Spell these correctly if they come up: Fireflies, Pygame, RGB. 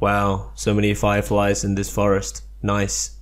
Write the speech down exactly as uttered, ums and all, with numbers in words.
Wow, so many fireflies in this forest. Nice.